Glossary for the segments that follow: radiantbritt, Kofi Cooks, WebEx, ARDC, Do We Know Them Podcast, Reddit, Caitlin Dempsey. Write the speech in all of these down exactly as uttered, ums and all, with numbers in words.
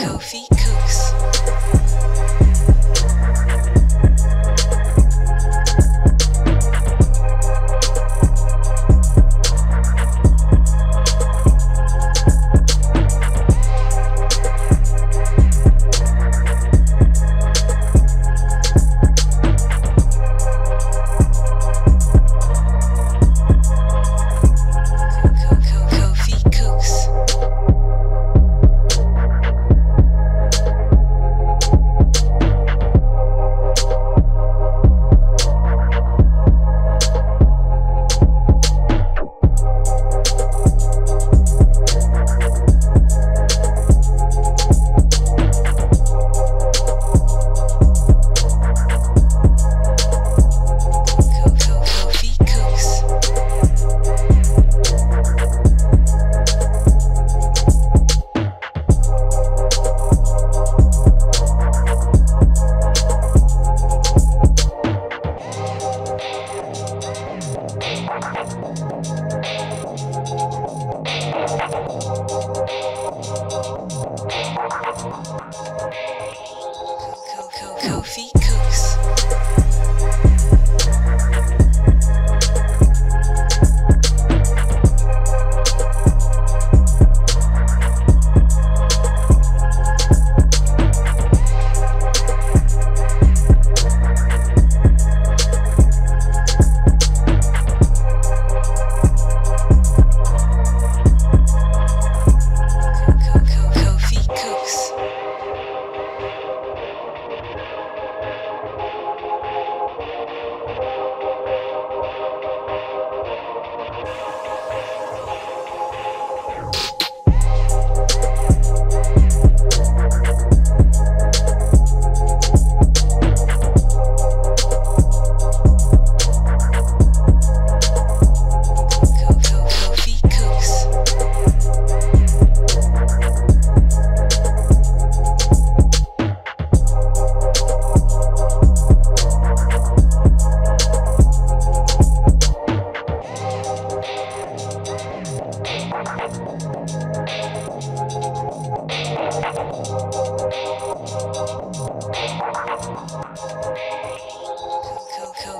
Kofi Cooks. Kofi Cooks.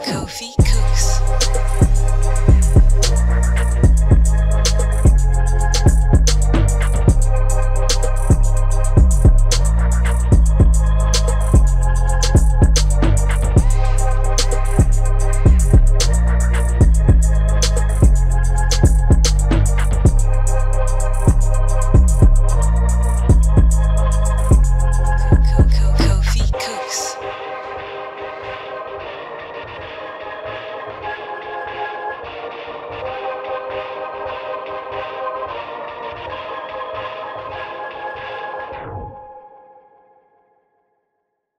Kofi.